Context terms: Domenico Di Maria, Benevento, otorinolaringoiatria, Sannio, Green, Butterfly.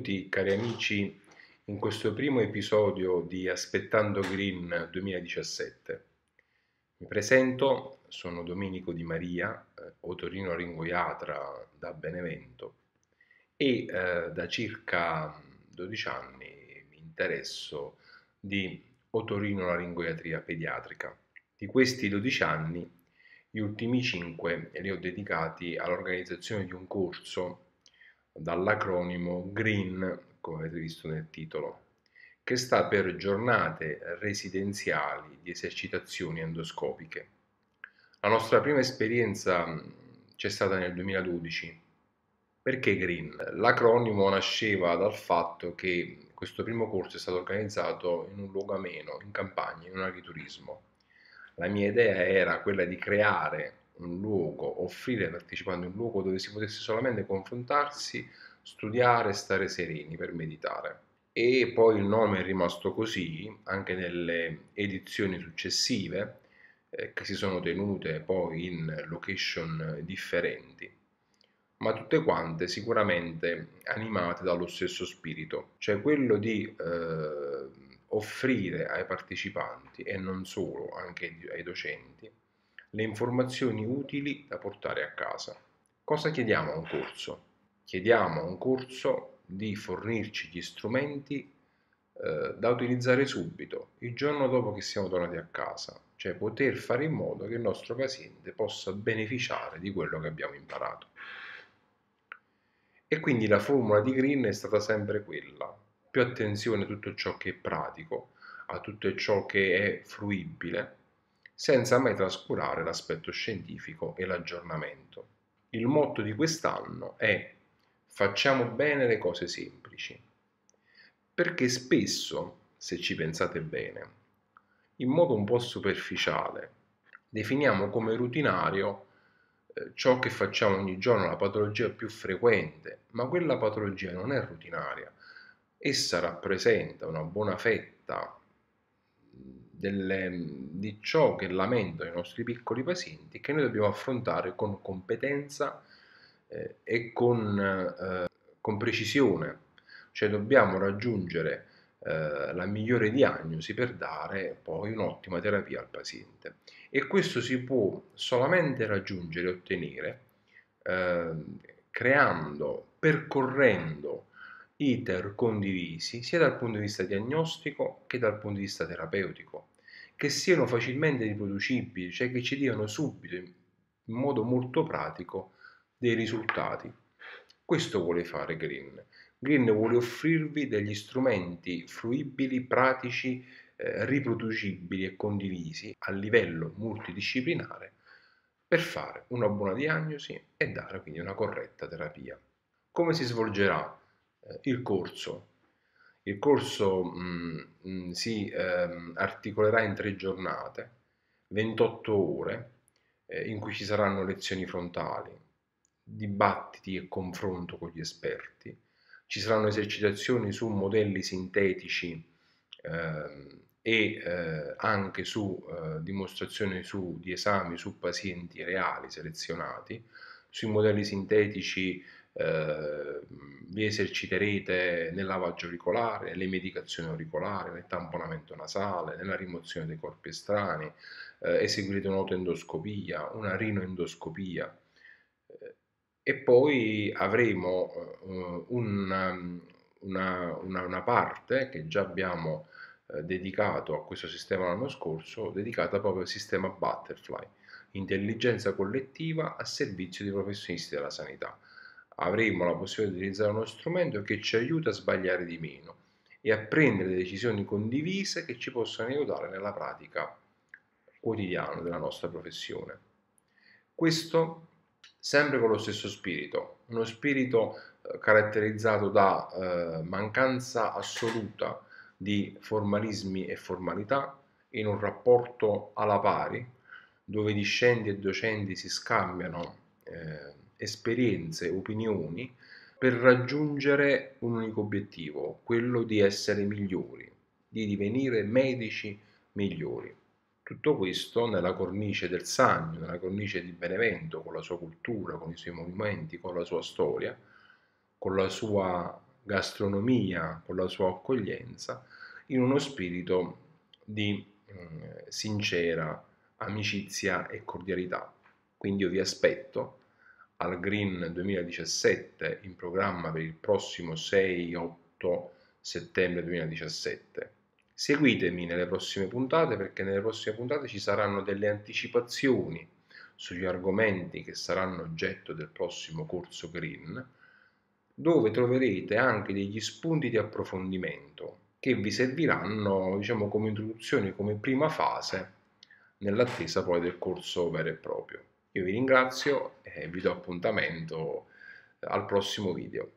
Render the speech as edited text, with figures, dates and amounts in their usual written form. benvenuti cari amici in questo primo episodio di Aspettando Green 2017. Mi presento, sono Domenico Di Maria, otorinolaringoiatra da Benevento e da circa 12 anni mi interesso di otorinolaringoiatria pediatrica. Di questi 12 anni gli ultimi 5 li ho dedicati all'organizzazione di un corso dall'acronimo Green, come avete visto nel titolo, che sta per giornate residenziali di esercitazioni endoscopiche. La nostra prima esperienza c'è stata nel 2012. Perché Green? L'acronimo nasceva dal fatto che questo primo corso è stato organizzato in un luogo ameno, in campagna, in un agriturismo. La mia idea era quella di creare un luogo, offrire ai partecipanti un luogo dove si potesse solamente confrontarsi, studiare, stare sereni per meditare. E poi il nome è rimasto così anche nelle edizioni successive che si sono tenute poi in location differenti, ma tutte quante sicuramente animate dallo stesso spirito, cioè quello di offrire ai partecipanti, e non solo, anche ai docenti, le informazioni utili da portare a casa. Cosa chiediamo a un corso? Chiediamo a un corso di fornirci gli strumenti da utilizzare subito, il giorno dopo che siamo tornati a casa, cioè poter fare in modo che il nostro paziente possa beneficiare di quello che abbiamo imparato. E quindi la formula di Green è stata sempre quella: più attenzione a tutto ciò che è pratico, a tutto ciò che è fruibile, senza mai trascurare l'aspetto scientifico e l'aggiornamento. Il motto di quest'anno è: facciamo bene le cose semplici, perché spesso, se ci pensate bene, in modo un po' superficiale, definiamo come rutinario ciò che facciamo ogni giorno, la patologia più frequente, ma quella patologia non è rutinaria, essa rappresenta una buona fetta di ciò che lamentano i nostri piccoli pazienti, che noi dobbiamo affrontare con competenza e con precisione, cioè dobbiamo raggiungere la migliore diagnosi per dare poi un'ottima terapia al paziente, e questo si può solamente raggiungere e ottenere creando, percorrendo iter condivisi sia dal punto di vista diagnostico che dal punto di vista terapeutico, che siano facilmente riproducibili, cioè che ci diano subito, in modo molto pratico, dei risultati. Questo vuole fare Green. Green vuole offrirvi degli strumenti fruibili, pratici, riproducibili e condivisi a livello multidisciplinare per fare una buona diagnosi e dare quindi una corretta terapia. Come si svolgerà il corso? Il corso si articolerà in 3 giornate, 28 ore, in cui ci saranno lezioni frontali, dibattiti e confronto con gli esperti, ci saranno esercitazioni su modelli sintetici e anche su dimostrazioni di esami su pazienti reali selezionati. Sui modelli sintetici vi eserciterete nel lavaggio auricolare, nelle medicazioni auricolari, nel tamponamento nasale, nella rimozione dei corpi estranei, eseguirete un'otoendoscopia, una rinoendoscopia, e poi avremo una parte che già abbiamo dedicato a questo sistema l'anno scorso, dedicata proprio al sistema Butterfly, intelligenza collettiva a servizio dei professionisti della sanità. Avremo la possibilità di utilizzare uno strumento che ci aiuta a sbagliare di meno e a prendere decisioni condivise che ci possono aiutare nella pratica quotidiana della nostra professione. Questo sempre con lo stesso spirito, uno spirito caratterizzato da mancanza assoluta di formalismi e formalità, in un rapporto alla pari, dove discenti e docenti si scambiano esperienze, opinioni, per raggiungere un unico obiettivo, quello di essere migliori, di divenire medici migliori. Tutto questo nella cornice del Sannio, nella cornice di Benevento, con la sua cultura, con i suoi movimenti, con la sua storia, con la sua gastronomia, con la sua accoglienza, in uno spirito di sincera amicizia e cordialità. Quindi io vi aspetto al Green 2017, in programma per il prossimo 6-8 settembre 2017. Seguitemi nelle prossime puntate, perché nelle prossime puntate ci saranno delle anticipazioni sugli argomenti che saranno oggetto del prossimo corso Green, dove troverete anche degli spunti di approfondimento che vi serviranno, diciamo, come introduzione, come prima fase nell'attesa poi del corso vero e proprio. Io vi ringrazio e vi do appuntamento al prossimo video.